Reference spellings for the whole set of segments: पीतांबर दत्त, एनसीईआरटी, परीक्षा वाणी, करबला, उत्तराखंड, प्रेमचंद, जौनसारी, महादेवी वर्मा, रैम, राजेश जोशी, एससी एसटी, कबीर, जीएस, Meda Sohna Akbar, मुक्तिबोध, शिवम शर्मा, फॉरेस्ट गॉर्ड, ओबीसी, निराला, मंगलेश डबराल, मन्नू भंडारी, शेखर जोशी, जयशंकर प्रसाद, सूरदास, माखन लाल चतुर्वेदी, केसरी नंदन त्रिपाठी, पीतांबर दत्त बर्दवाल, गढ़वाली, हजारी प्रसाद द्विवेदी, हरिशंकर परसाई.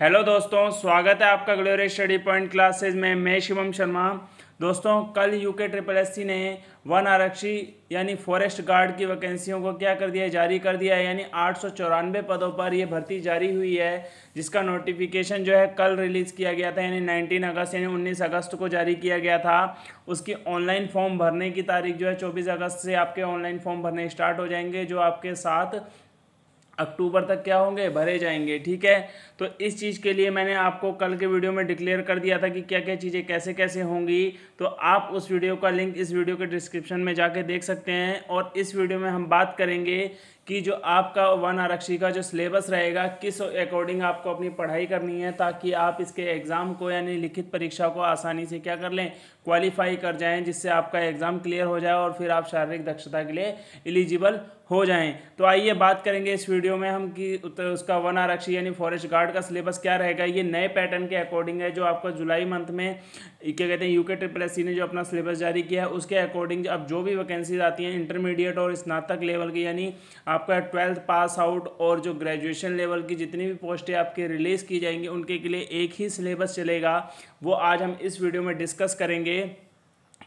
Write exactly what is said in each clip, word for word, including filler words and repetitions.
Hello दोस्तों, स्वागत है आपका ग्लोरियस स्टडी पॉइंट क्लासेज में। मैं शिवम शर्मा। दोस्तों, कल यूके ट्रिपल सी ने वन आरक्षी यानी फॉरेस्ट गार्ड की वैकेंसियों को क्या कर दिया है, जारी कर दिया है। यानी आठ सौ चौरानवे पदों पर यह भर्ती जारी हुई है, जिसका नोटिफिकेशन जो है कल रिलीज़ किया गया था, यानी उन्नीस अगस्त यानी उन्नीस अगस्त को जारी किया गया था। उसकी ऑनलाइन फॉर्म भरने की तारीख जो है चौबीस अगस्त से आपके ऑनलाइन फॉर्म भरने स्टार्ट हो जाएंगे, जो आपके साथ अक्टूबर तक क्या होंगे, भरे जाएंगे। ठीक है, तो इस चीज़ के लिए मैंने आपको कल के वीडियो में डिक्लेयर कर दिया था कि क्या क्या चीज़ें कैसे कैसे होंगी। तो आप उस वीडियो का लिंक इस वीडियो के डिस्क्रिप्शन में जाके देख सकते हैं। और इस वीडियो में हम बात करेंगे कि जो आपका वन आरक्षी का जो सिलेबस रहेगा, किस अकॉर्डिंग आपको अपनी पढ़ाई करनी है, ताकि आप इसके एग्ज़ाम को यानी लिखित परीक्षा को आसानी से क्या कर लें, क्वालिफाई कर जाएं, जिससे आपका एग्ज़ाम क्लियर हो जाए और फिर आप शारीरिक दक्षता के लिए एलिजिबल हो जाएं। तो आइए बात करेंगे इस वीडियो में हम कि उसका वन आरक्षी यानी फॉरेस्ट गार्ड का सिलेबस क्या रहेगा। ये नए पैटर्न के अकॉर्डिंग है, जो आपका जुलाई मंथ में क्या कहते हैं यूके ट्रिपल एस सी ने जो अपना सिलेबस जारी किया है, उसके अकॉर्डिंग अब जो भी वैकेंसीज आती हैं इंटरमीडिएट और स्नातक लेवल की, यानी आपका ट्वेल्थ पास आउट और जो ग्रेजुएशन लेवल की जितनी भी पोस्टें आपके रिलीज़ की जाएंगी, उनके के लिए एक ही सिलेबस चलेगा। वो आज हम इस वीडियो में डिस्कस करेंगे।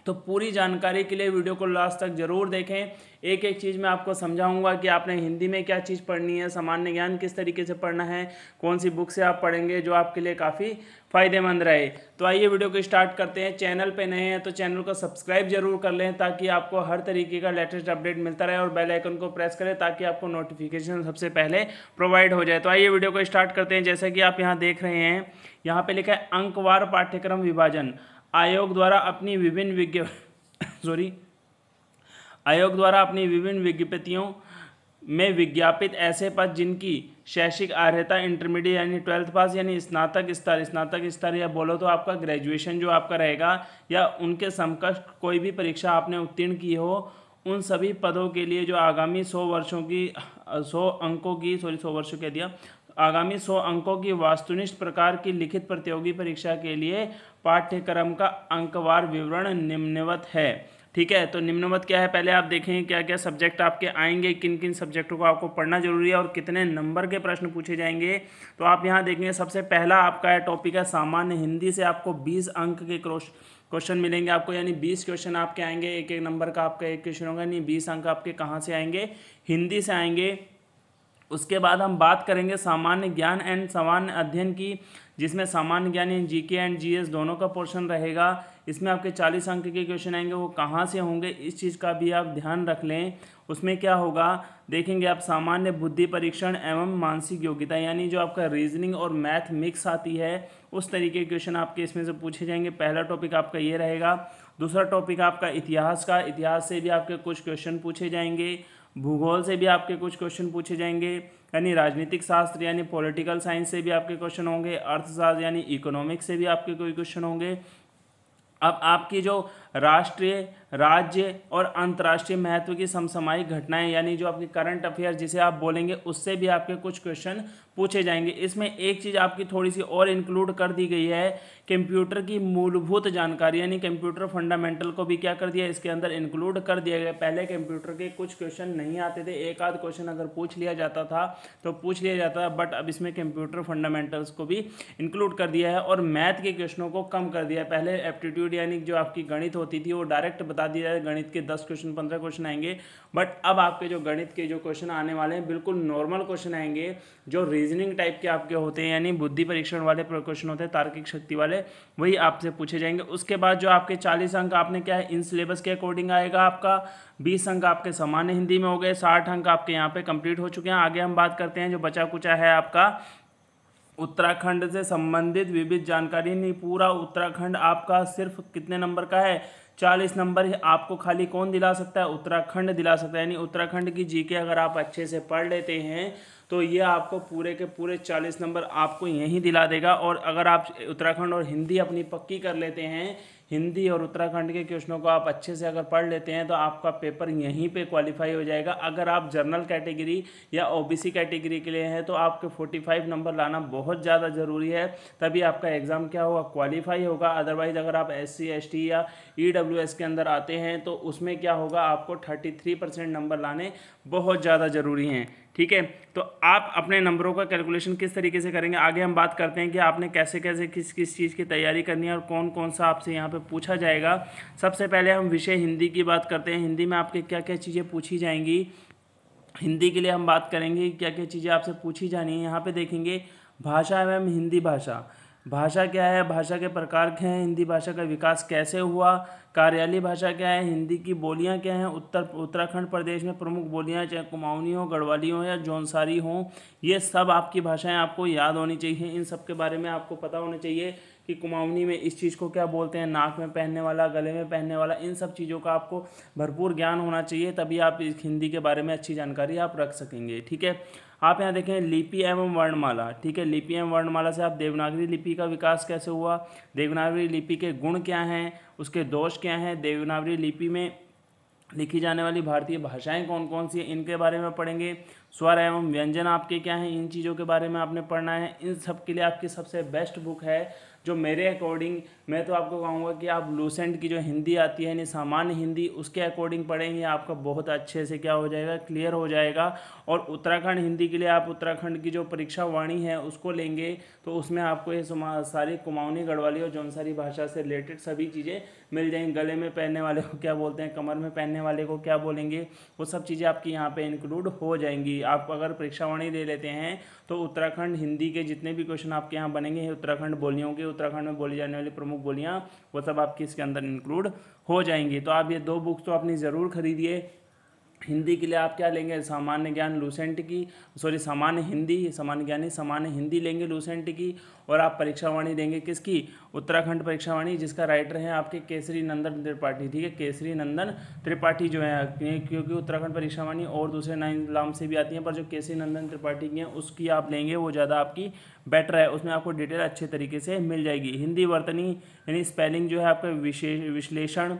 तो पूरी जानकारी के लिए वीडियो को लास्ट तक जरूर देखें। एक एक चीज़ मैं आपको समझाऊंगा कि आपने हिंदी में क्या चीज़ पढ़नी है, सामान्य ज्ञान किस तरीके से पढ़ना है, कौन सी बुक से आप पढ़ेंगे, जो आपके लिए काफ़ी फ़ायदेमंद रहे। तो आइए वीडियो को स्टार्ट करते हैं। चैनल पे नए हैं तो चैनल को सब्सक्राइब जरूर कर लें, ताकि आपको हर तरीके का लेटेस्ट अपडेट मिलता रहे, और बेल आइकन को प्रेस करें ताकि आपको नोटिफिकेशन सबसे पहले प्रोवाइड हो जाए। तो आइए वीडियो को स्टार्ट करते हैं। जैसा कि आप यहाँ देख रहे हैं, यहाँ पर लिखा है अंकवार पाठ्यक्रम विभाजन। आयोग द्वारा अपनी विभिन्न विज्ञ सॉरी आयोग द्वारा अपनी विभिन्न विज्ञप्तियों में विज्ञापित ऐसे पद जिनकी शैक्षिक अर्हता इंटरमीडिएट यानी ट्वेल्थ पास यानी स्नातक स्तर स्नातक स्तर या बोलो तो आपका ग्रेजुएशन जो आपका रहेगा, या उनके समकक्ष कोई भी परीक्षा आपने उत्तीर्ण की हो, उन सभी पदों के लिए जो आगामी सौ वर्षों की सौ अंकों की सॉरी सौ वर्षों कह दिया आगामी सौ अंकों की वास्तुनिष्ठ प्रकार की लिखित प्रतियोगी परीक्षा के लिए पाठ्यक्रम का अंकवार विवरण निम्नवत है। ठीक है, तो निम्नवत क्या है, पहले आप देखें क्या क्या सब्जेक्ट आपके आएंगे, किन किन सब्जेक्टों को आपको पढ़ना जरूरी है और कितने नंबर के प्रश्न पूछे जाएंगे। तो आप यहाँ देखेंगे, सबसे पहला आपका है टॉपिक है सामान्य हिंदी से आपको बीस अंक के क्रॉस क्वेश्चन मिलेंगे आपको, यानी बीस क्वेश्चन आपके आएंगे, एक एक नंबर का आपका एक क्वेश्चन होगा, यानी बीस अंक आपके कहाँ से आएंगे, हिंदी से आएंगे। उसके बाद हम बात करेंगे सामान्य ज्ञान एंड सामान्य अध्ययन की, जिसमें सामान्य ज्ञान यानी जीके एंड जीएस दोनों का पोर्शन रहेगा। इसमें आपके चालीस अंक के क्वेश्चन आएंगे, वो कहाँ से होंगे इस चीज़ का भी आप ध्यान रख लें। उसमें क्या होगा देखेंगे आप, सामान्य बुद्धि परीक्षण एवं मानसिक योग्यता, यानी जो आपका रीजनिंग और मैथ मिक्स आती है, उस तरीके के क्वेश्चन आपके इसमें से पूछे जाएंगे। पहला टॉपिक आपका ये रहेगा। दूसरा टॉपिक आपका इतिहास का, इतिहास से भी आपके कुछ क्वेश्चन पूछे जाएंगे। भूगोल से भी आपके कुछ क्वेश्चन पूछे जाएंगे, यानी राजनीतिक शास्त्र यानी पॉलिटिकल साइंस से भी आपके क्वेश्चन होंगे। अर्थशास्त्र यानी इकोनॉमिक्स से भी आपके कोई क्वेश्चन होंगे। अब आपकी जो राष्ट्रीय, राज्य और अंतर्राष्ट्रीय महत्व की समसामयिक घटनाएं, यानी जो आपकी करंट अफेयर जिसे आप बोलेंगे, उससे भी आपके कुछ क्वेश्चन पूछे जाएंगे। इसमें एक चीज़ आपकी थोड़ी सी और इंक्लूड कर दी गई है, कंप्यूटर की मूलभूत जानकारी यानी कंप्यूटर फंडामेंटल को भी क्या कर दिया, इसके अंदर इंक्लूड कर दिया गया। पहले कंप्यूटर के कुछ क्वेश्चन नहीं आते थे, एक आध क्वेश्चन अगर पूछ लिया जाता था तो पूछ लिया जाता था, बट अब इसमें कंप्यूटर फंडामेंटल्स को भी इंक्लूड कर दिया है और मैथ के क्वेश्चनों को कम कर दिया है। पहले एप्टीट्यूड यानी जो आपकी गणित होती थी, वो डायरेक्ट बता दिया जाए, गणित के दस क्वेश्चन पंद्रह क्वेश्चन आएंगे, बट अब आपके जो गणित के जो क्वेश्चन आने वाले हैं, बिल्कुल नॉर्मल क्वेश्चन आएंगे, जो रीजनिंग टाइप के आपके होते हैं, यानी बुद्धि परीक्षण वाले क्वेश्चन होते हैं, तार्किक शक्ति वाले, वही आपसे पूछे जाएंगे। उसके बाद जो आपके चालीस अंक आपने क्या है, इन सिलेबस के अकॉर्डिंग आएगा। आपका बीस अंक आपके सामान्य हिंदी में हो गए, साठ अंक आपके यहाँ पे कंप्लीट हो चुके हैं। आगे हम बात करते हैं, जो बचा कुचा है आपका उत्तराखंड से संबंधित विविध जानकारी, नहीं पूरा उत्तराखंड आपका सिर्फ कितने नंबर का है, चालीस नंबर आपको खाली कौन दिला सकता है, उत्तराखंड दिला सकता है। यानी उत्तराखंड की जीके अगर आप अच्छे से पढ़ लेते हैं तो ये आपको पूरे के पूरे चालीस नंबर आपको यहीं दिला देगा। और अगर आप उत्तराखंड और हिंदी अपनी पक्की कर लेते हैं, हिंदी और उत्तराखंड के क्वेश्चनों को आप अच्छे से अगर पढ़ लेते हैं, तो आपका पेपर यहीं पे क्वालिफाई हो जाएगा। अगर आप जनरल कैटेगरी या ओबीसी कैटेगरी के लिए हैं तो आपके पैंतालीस नंबर लाना बहुत ज़्यादा ज़रूरी है, तभी आपका एग्ज़ाम क्या होगा, क्वालिफाई होगा। अदरवाइज़ अगर आप एससी एसटी या ईडब्ल्यूएस के अंदर आते हैं तो उसमें क्या होगा, आपको तैंतीस परसेंट नंबर लाने बहुत ज़्यादा ज़रूरी हैं। ठीक है। तो आप अपने नंबरों का कैलकुलेशन किस तरीके से करेंगे, आगे हम बात करते हैं कि आपने कैसे कैसे किस किस चीज़ की तैयारी करनी है और कौन कौन सा आपसे यहाँ पे पूछा जाएगा। सबसे पहले हम विषय हिंदी की बात करते हैं, हिंदी में आपके क्या क्या चीज़ें पूछी जाएंगी, हिंदी के लिए हम बात करेंगे क्या क्या चीज़ें आपसे पूछी जानी है। यहाँ पर देखेंगे भाषा एवं हिंदी भाषा, भाषा क्या है, भाषा के प्रकार क्या हैं, हिंदी भाषा का विकास कैसे हुआ, कार्यालयी भाषा क्या है, हिंदी की बोलियां क्या हैं, उत्तर उत्तराखंड प्रदेश में प्रमुख बोलियां चाहे कुमाऊनी हो, गढ़वाली हो या जौनसारी हो, ये सब आपकी भाषाएं आपको याद होनी चाहिए। इन सब के बारे में आपको पता होना चाहिए कि कुमाऊनी में इस चीज़ को क्या बोलते हैं, नाक में पहनने वाला, गले में पहनने वाला, इन सब चीज़ों का आपको भरपूर ज्ञान होना चाहिए, तभी आप इस हिंदी के बारे में अच्छी जानकारी आप रख सकेंगे। ठीक है, आप यहाँ देखें लिपि एवं वर्णमाला, ठीक है, लिपि एवं वर्णमाला से आप देवनागरी लिपि का विकास कैसे हुआ, देवनागरी लिपि के गुण क्या हैं, उसके दोष क्या हैं, देवनागरी लिपि में लिखी जाने वाली भारतीय भाषाएं कौन कौन सी हैं, इनके बारे में पढ़ेंगे। स्वर एवं व्यंजन आपके क्या हैं, इन चीज़ों के बारे में आपने पढ़ना है। इन सब के लिए आपकी सबसे बेस्ट बुक है जो मेरे अकॉर्डिंग, मैं तो आपको कहूँगा कि आप लुसेंट की जो हिंदी आती है यानी सामान्य हिंदी, उसके अकॉर्डिंग पढ़ेंगे, आपका बहुत अच्छे से क्या हो जाएगा, क्लियर हो जाएगा। और उत्तराखंड हिंदी के लिए आप उत्तराखंड की जो परीक्षा वाणी है उसको लेंगे, तो उसमें आपको ये सारी कुमाऊनी, गढ़वाली और जौनसारी भाषा से रिलेटेड सभी चीज़ें मिल जाएंगी। गले में पहनने वाले को क्या बोलते हैं, कमर में पहनने वाले को क्या बोलेंगे, वो सब चीज़ें आपकी यहाँ पर इंक्लूड हो जाएंगी। आप अगर परीक्षा वाणी ले लेते हैं तो उत्तराखंड हिंदी के जितने भी क्वेश्चन आपके यहाँ बनेंगे, उत्तराखंड बोलियों के, उत्तराखंड में बोली जाने वाली प्रमुख बोलियां, वो सब आपकी इसके अंदर इंक्लूड हो जाएंगी। तो आप ये दो बुक्स तो आपने ज़रूर खरीदिए। हिंदी के लिए आप क्या लेंगे, सामान्य ज्ञान लुसेंट की, सॉरी सामान्य हिंदी, सामान्य ज्ञान सामान्य हिंदी लेंगे लुसेंट की, और आप परीक्षा वाणी लेंगे किसकी, उत्तराखंड परीक्षा वाणी, जिसका राइटर है आपके केसरी नंदन त्रिपाठी। ठीक है, केसरी नंदन त्रिपाठी जो है, क्योंकि उत्तराखंड परीक्षा वाणी और दूसरे नाम से भी आती हैं, पर जो केसरी नंदन त्रिपाठी की हैं उसकी आप लेंगे, वो ज़्यादा आपकी बेटर है, उसमें आपको डिटेल अच्छे तरीके से मिल जाएगी। हिंदी वर्तनी यानी स्पेलिंग जो है, आपका विशेष विश्लेषण,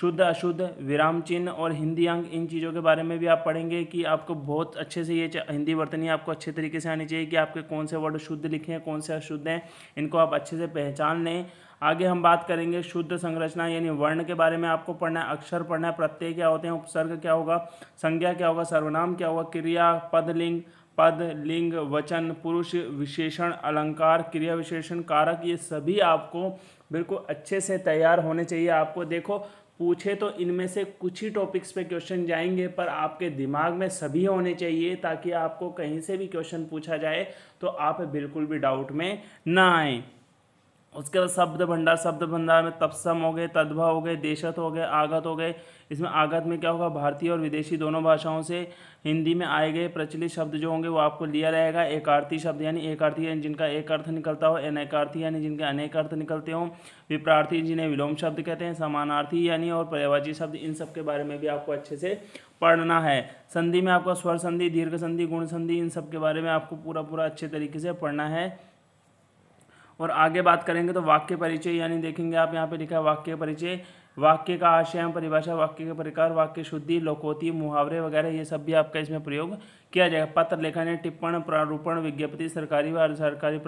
शुद्ध अशुद्ध, विराम चिन्ह और हिंदी अंक, इन चीज़ों के बारे में भी आप पढ़ेंगे कि आपको बहुत अच्छे से ये हिंदी वर्तनी आपको अच्छे तरीके से आनी चाहिए कि आपके कौन से वर्ड शुद्ध लिखे हैं, कौन से अशुद्ध हैं, इनको आप अच्छे से पहचान लें। आगे हम बात करेंगे शुद्ध संरचना यानी वर्ण के बारे में आपको पढ़ना है, अक्षर पढ़ना है, प्रत्यय क्या होते हैं, उपसर्ग क्या होगा, संज्ञा क्या होगा, सर्वनाम क्या होगा, क्रिया, पद लिंग, पद लिंग वचन, पुरुष विशेषण, अलंकार, क्रिया विशेषण, कारक, ये सभी आपको बिल्कुल अच्छे से तैयार होने चाहिए। आपको देखो पूछे तो इनमें से कुछ ही टॉपिक्स पे क्वेश्चन जाएंगे, पर आपके दिमाग में सभी होने चाहिए ताकि आपको कहीं से भी क्वेश्चन पूछा जाए तो आप बिल्कुल भी डाउट में ना आए। उसके बाद शब्द भंडार, शब्द भंडार में तत्सम हो गए, तद्भव हो गए, देशत हो गए, आगत हो गए। इसमें आगत में क्या होगा, भारतीय और विदेशी दोनों भाषाओं से हिंदी में आए गए प्रचलित शब्द जो होंगे वो आपको लिया रहेगा। एकार्थी शब्द यानी एकार्थी यानी जिनका एक अर्थ निकलता हो, अनेकार्थी यानी जिनके अनेक अर्थ निकलते हों, विप्रार्थी जिन्हें विलोम शब्द कहते हैं, समानार्थी यानी और पर्यायवाची शब्द, इन सब के बारे में भी आपको अच्छे से पढ़ना है। संधि में आपका स्वर संधि, दीर्घ संधि, गुण संधि, इन सब के बारे में आपको पूरा पूरा अच्छे तरीके से पढ़ना है। और आगे बात करेंगे तो वाक्य परिचय यानी देखेंगे आप यहाँ पे लिखा है वाक्य परिचय, वाक्य का आशय एवं परिभाषा, वाक्य के प्रकार, वाक्य शुद्धि, लोकोक्ति, मुहावरे वगैरह, ये सब भी आपका इसमें प्रयोग किया जाएगा। पत्र लेखन, टिप्पण, प्रारूपण, विज्ञप्ति, सरकारी व सरकारी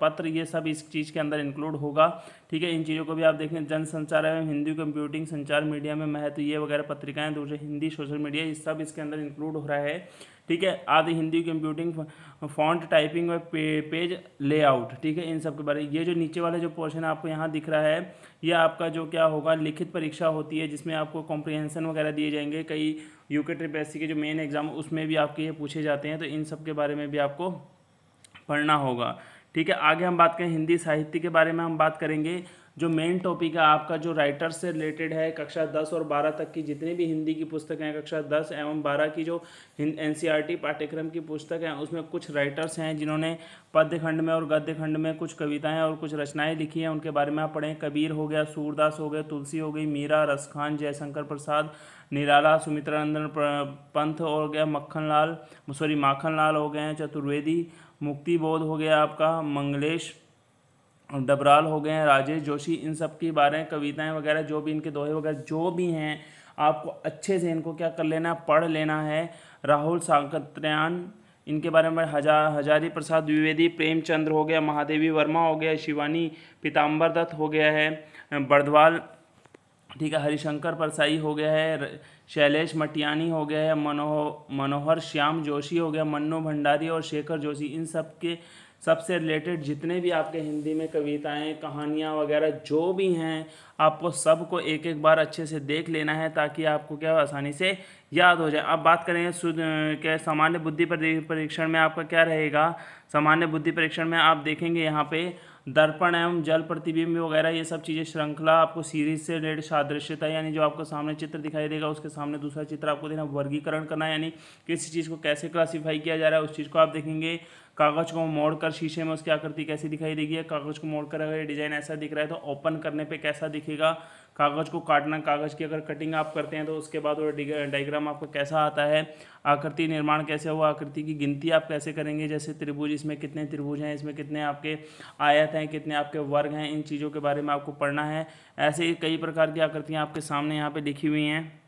पत्र, ये सब इस चीज़ के अंदर इंक्लूड होगा। ठीक है, इन चीज़ों को भी आप देखें। जन संचार एवं हिंदी कंप्यूटिंग, संचार मीडिया में महत्व, ये वगैरह पत्रिकाएं, दूसरे हिंदी सोशल मीडिया, ये सब इसके अंदर इंक्लूड हो रहा है। ठीक है, आदि हिंदी कंप्यूटिंग, फॉन्ट, टाइपिंग और पे, पेज लेआउट। ठीक है, इन सब के बारे में ये जो नीचे वाला जो पोर्शन आपको यहाँ दिख रहा है, ये आपका जो क्या होगा लिखित परीक्षा होती है, जिसमें आपको कॉम्प्रिहेंशन वगैरह दिए जाएंगे। कई यूके ट्रिपल सी के जो मेन एग्जाम, उसमें भी आपके ये पूछे जाते हैं, तो इन सब के बारे में भी आपको पढ़ना होगा। ठीक है, आगे हम बात करें हिंदी साहित्य के बारे में, हम बात करेंगे जो मेन टॉपिक है आपका जो राइटर्स से रिलेटेड है। कक्षा दस और बारह तक की जितनी भी हिंदी की पुस्तकें हैं, कक्षा दस एवं बारह की जो एनसीईआरटी पाठ्यक्रम की पुस्तक हैं, उसमें कुछ राइटर्स हैं जिन्होंने पद्य खंड में और गद्य खंड में कुछ कविताएं और कुछ रचनाएं लिखी हैं, उनके बारे में आप पढ़ें। कबीर हो गया, सूरदास हो गए, तुलसी हो गई, मीरा, रसखान, जयशंकर प्रसाद निराला, सुमित्रानंदन पंथ हो गया, मक्खन लाल सॉरी माखन लाल हो गए हैं, चतुर्वेदी, मुक्तिबोध हो गया आपका, मंगलेश डबराल हो गए हैं, राजेश जोशी, इन सब के बारे में कविताएं वगैरह जो भी इनके दोहे वगैरह जो भी हैं, आपको अच्छे से इनको क्या कर लेना, पढ़ लेना है। राहुल सांकृत्यायन, इनके बारे में हजा हजारी प्रसाद द्विवेदी, प्रेमचंद हो गया, महादेवी वर्मा हो गया, शिवानी, पीतांबर दत्त हो गया है, बर्दवाल ठीक है, हरिशंकर परसाई हो गया है, शैलेश मटियानी हो गया है, मनोह मनोहर श्याम जोशी हो गया, मन्नू भंडारी और शेखर जोशी, इन सब के सबसे रिलेटेड जितने भी आपके हिंदी में कविताएं, कहानियां वगैरह जो भी हैं, आपको सबको एक एक बार अच्छे से देख लेना है ताकि आपको क्या आसानी से याद हो जाए। अब बात करें क्या सामान्य बुद्धि परीक्षण में आपका क्या रहेगा। सामान्य बुद्धि परीक्षण में आप देखेंगे यहाँ पे दर्पण एवं जल प्रतिबिंब वगैरह ये सब चीज़ें, श्रृंखला आपको सीरीज से रिलेटेड, सादृश्यता यानी जो आपको सामने चित्र दिखाई देगा उसके सामने दूसरा चित्र आपको देना, वर्गीकरण करना यानी किसी चीज़ को कैसे क्लासीफाई किया जा रहा है उस चीज़ को आप देखेंगे, कागज़ को मोड़कर शीशे में उसकी आकृति कैसी दिखाई देगी, कागज़ को मोड़कर अगर ये डिज़ाइन ऐसा दिख रहा है तो ओपन करने पे कैसा दिखेगा, कागज़ को काटना, कागज़ की अगर कटिंग आप करते हैं तो उसके बाद वो डायग्राम आपका कैसा आता है, आकृति निर्माण कैसे हुआ, आकृति की गिनती आप कैसे करेंगे, जैसे त्रिभुज, इसमें कितने त्रिभुज हैं, इसमें कितने आपके आयत हैं, कितने आपके वर्ग हैं, इन चीज़ों के बारे में आपको पढ़ना है। ऐसे ही कई प्रकार की आकृतियाँ आपके सामने यहाँ पर लिखी हुई हैं।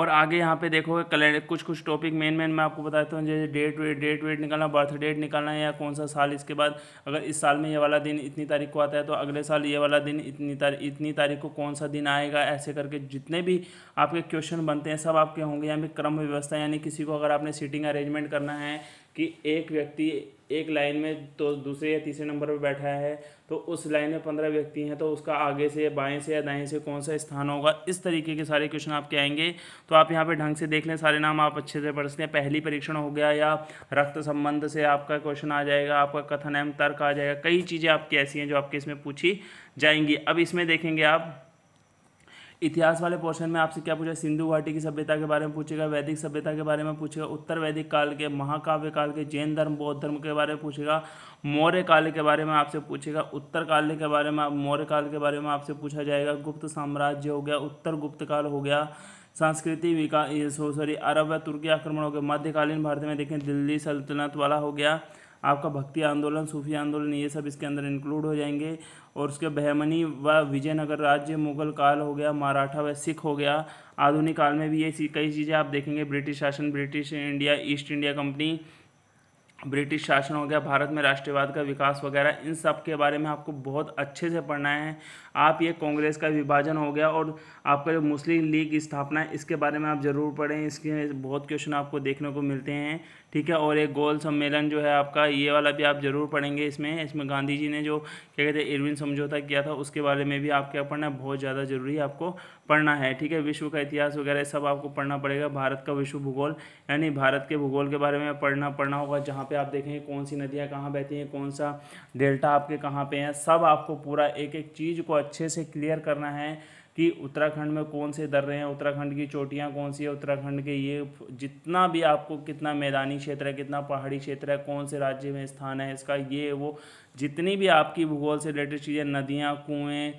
और आगे यहाँ पे देखो कुछ कुछ टॉपिक मेन मेन मैं आपको बताता हूँ, जैसे डेट वेट डेट वेट निकालना, बर्थ डेट निकालना या कौन सा साल, इसके बाद अगर इस साल में ये वाला दिन इतनी तारीख को आता है तो अगले साल ये वाला दिन इतनी तारीख इतनी तारीख को कौन सा दिन आएगा, ऐसे करके जितने भी आपके क्वेश्चन बनते हैं सब आपके होंगे। यहाँ पे क्रम व्यवस्था यानी किसी को अगर आपने सीटिंग अरेंजमेंट करना है कि एक व्यक्ति एक लाइन में तो दूसरे या तीसरे नंबर पर बैठा है तो उस लाइन में पंद्रह व्यक्ति हैं तो उसका आगे से बाएं से या दाएं से कौन सा स्थान होगा, इस तरीके के सारे क्वेश्चन आपके आएंगे। तो आप यहाँ पे ढंग से देख लें, सारे नाम आप अच्छे से पढ़ सकते हैं। पहली परीक्षण हो गया या रक्त संबंध से आपका क्वेश्चन आ जाएगा, आपका कथन एवं तर्क आ जाएगा, कई चीज़ें आपकी ऐसी हैं जो आपके इसमें पूछी जाएंगी। अब इसमें देखेंगे आप इतिहास वाले पोर्शन में आपसे क्या पूछा, सिंधु घाटी की सभ्यता के बारे में पूछेगा, वैदिक सभ्यता के बारे में पूछेगा, उत्तर वैदिक काल के, महाकाव्य काल के, जैन धर्म बौद्ध धर्म के बारे में पूछेगा, मौर्य काल के बारे में आपसे पूछेगा, उत्तर काल के बारे में, मौर्य काल के बारे में आपसे पूछा जाएगा, गुप्त साम्राज्य हो गया, उत्तर गुप्त काल हो गया, सांस्कृतिक विकास सॉरी अरब व तुर्की आक्रमण हो गया, मध्यकालीन भारत में देखें दिल्ली सल्तनत वाला हो गया, आपका भक्ति आंदोलन, सूफी आंदोलन, ये सब इसके अंदर इंक्लूड हो जाएंगे। और उसके बहमनी व विजयनगर राज्य, मुगल काल हो गया, मराठा व सिख हो गया, आधुनिक काल में भी ये कई चीज़ें आप देखेंगे, ब्रिटिश शासन, British India, East India company, British शासन हो गया, भारत में राष्ट्रवाद का विकास वगैरह, इन सब के बारे में आपको बहुत अच्छे से पढ़ना है। आप ये कांग्रेस का विभाजन हो गया और आपका जो मुस्लिम लीग की स्थापना है इसके बारे में आप ज़रूर पढ़ें, इसके बहुत क्वेश्चन आपको देखने को मिलते हैं, ठीक है। और एक गोल सम्मेलन जो है आपका ये वाला भी आप ज़रूर पढ़ेंगे, इसमें इसमें गांधी जी ने जो क्या कहते हैं इरविन समझौता किया था उसके बारे में भी आपको क्या पढ़ना है, बहुत ज़्यादा ज़रूरी आपको पढ़ना है, ठीक है। विश्व का इतिहास वगैरह सब आपको पढ़ना पड़ेगा, भारत का विश्व भूगोल यानी भारत के भूगोल के बारे में पढ़ना पढ़ना होगा, जहाँ पे आप देखेंगे कौन सी नदियाँ कहाँ बहती हैं, कौन सा डेल्टा आपके कहाँ पे हैं, सब आपको पूरा एक एक चीज़ को अच्छे से क्लियर करना है कि उत्तराखंड में कौन से दर्रे हैं, उत्तराखंड की चोटियाँ कौन सी है, उत्तराखंड के ये जितना भी आपको कितना मैदानी क्षेत्र है, कितना पहाड़ी क्षेत्र है, कौन से राज्य में स्थान है इसका, ये वो जितनी भी आपकी भूगोल से रिलेटेड चीज़ें, नदियाँ, कुएँ,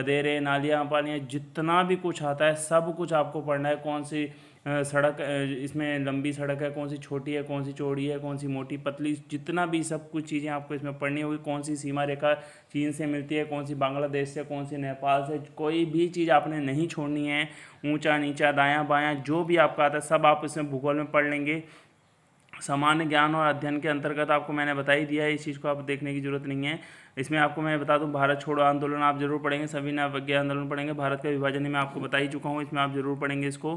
गदेरे, नालियाँ, पानियाँ, जितना भी कुछ आता है सब कुछ आपको पढ़ना है। कौन सी सड़क इसमें लंबी सड़क है, कौन सी छोटी है, कौन सी चौड़ी है, कौन सी मोटी पतली, जितना भी सब कुछ चीज़ें आपको इसमें पढ़नी होगी। कौन सी सीमा रेखा चीन से मिलती है, कौन सी बांग्लादेश से, कौन सी नेपाल से, कोई भी चीज़ आपने नहीं छोड़नी है। ऊंचा नीचा दायां बायां जो भी आपका आता है सब आप इसमें भूगोल में पढ़ लेंगे। सामान्य ज्ञान और अध्ययन के अंतर्गत आपको मैंने बता ही दिया है, इस चीज़ को आप देखने की जरूरत नहीं है। इसमें आपको मैं बता दूं भारत छोड़ो आंदोलन आप जरूर पढ़ेंगे, सभी नवज्ञा आंदोलन पढ़ेंगे, भारत का विभाजन मैं आपको बता ही चुका हूँ, इसमें आप जरूर पढ़ेंगे इसको,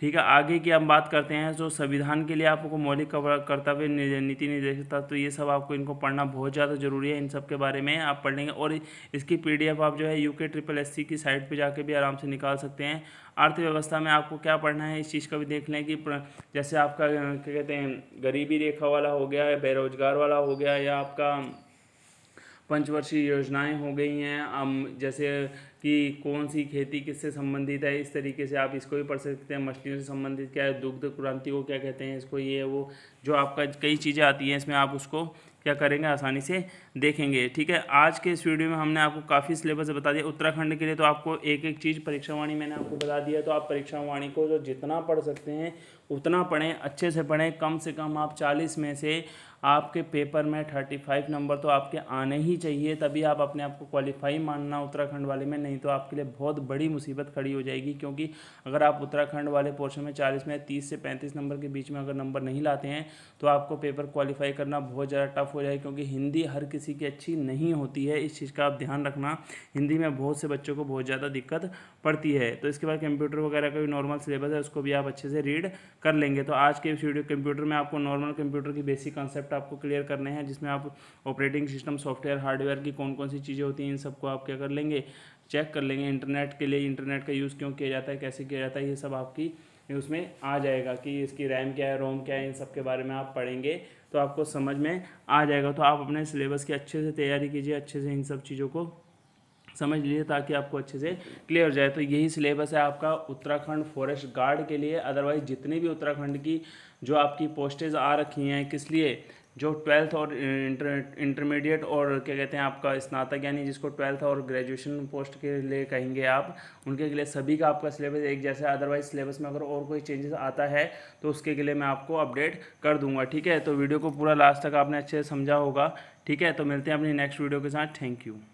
ठीक है। आगे की हम बात करते हैं जो संविधान के लिए आपको मौलिक कर्तव्य, नीति निर्देशकता, तो ये सब आपको इनको पढ़ना बहुत ज़्यादा जरूरी है, इन सब के बारे में आप पढ़ लेंगे। और इसकी पीडीएफ आप जो है यूके ट्रिपल सी की साइट पे जाके भी आराम से निकाल सकते हैं। अर्थव्यवस्था में आपको क्या पढ़ना है इस चीज़ का भी देख लें कि जैसे आपका क्या कहते हैं गरीबी रेखा वाला हो गया या बेरोजगार वाला हो गया या आपका पंचवर्षीय योजनाएं हो गई हैं, जैसे कि कौन सी खेती किससे संबंधित है, इस तरीके से आप इसको भी पढ़ सकते हैं। मछलियों से संबंधित क्या है, दुग्ध क्रांति को क्या कहते हैं, इसको ये वो जो आपका कई चीज़ें आती हैं इसमें आप उसको क्या करेंगे आसानी से देखेंगे, ठीक है। आज के इस वीडियो में हमने आपको काफ़ी सिलेबस बता दिया। उत्तराखंड के लिए तो आपको एक एक चीज़ परीक्षा वाणी मैंने आपको बता दिया, तो आप परीक्षा वाणी को जो जितना पढ़ सकते हैं उतना पढ़ें, अच्छे से पढ़ें। कम से कम आप चालीस में से आपके पेपर में पैंतीस नंबर तो आपके आने ही चाहिए, तभी आप अपने आप को क्वालिफाई मानना उत्तराखंड वाले में, नहीं तो आपके लिए बहुत बड़ी मुसीबत खड़ी हो जाएगी। क्योंकि अगर आप उत्तराखंड वाले पोर्शन में चालीस में तीस से पैंतीस नंबर के बीच में अगर नंबर नहीं लाते हैं तो आपको पेपर क्वालिफाई करना बहुत ज़्यादा टफ हो जाएगा, क्योंकि हिंदी हर किसी की अच्छी नहीं होती है, इस चीज़ का आप ध्यान रखना। हिंदी में बहुत से बच्चों को बहुत ज़्यादा दिक्कत पड़ती है। तो इसके बाद कंप्यूटर वगैरह का भी नॉर्मल सिलेबस है, उसको भी आप अच्छे से रीड कर लेंगे। तो आज के इस वीडियो कंप्यूटर में आपको नॉर्मल कंप्यूटर की बेसिक कॉन्सेप्ट आपको क्लियर करने हैं, जिसमें आप ऑपरेटिंग सिस्टम, सॉफ्टवेयर, हार्डवेयर की कौन कौन सी चीज़ें होती हैं, इन सबको आप क्या कर लेंगे, चेक कर लेंगे। इंटरनेट के लिए इंटरनेट का यूज़ क्यों किया जाता है, कैसे किया जाता है, ये सब आपकी उसमें आ जाएगा कि इसकी रैम क्या है, रोम क्या है, इन सब के बारे में आप पढ़ेंगे तो आपको समझ में आ जाएगा। तो आप अपने सिलेबस की अच्छे से तैयारी कीजिए, अच्छे से इन सब चीज़ों को समझ लीजिए ताकि आपको अच्छे से क्लियर हो जाए। तो यही सिलेबस है आपका उत्तराखंड फॉरेस्ट गार्ड के लिए। अदरवाइज जितनी भी उत्तराखंड की जो आपकी पोस्टेज आ रखी हैं, किस लिए, जो ट्वेल्थ और इंटर इंटरमीडिएट और क्या कहते हैं आपका स्नातक, यानी जिसको ट्वेल्थ और ग्रेजुएशन पोस्ट के लिए कहेंगे आप, उनके लिए सभी का आपका सिलेबस एक जैसा है। अदरवाइज सिलेबस में अगर और कोई चेंजेस आता है तो उसके लिए मैं आपको अपडेट कर दूंगा, ठीक है। तो वीडियो को पूरा लास्ट तक आपने अच्छे से समझा होगा, ठीक है। तो मिलते हैं अपनी नेक्स्ट वीडियो के साथ। Thank you.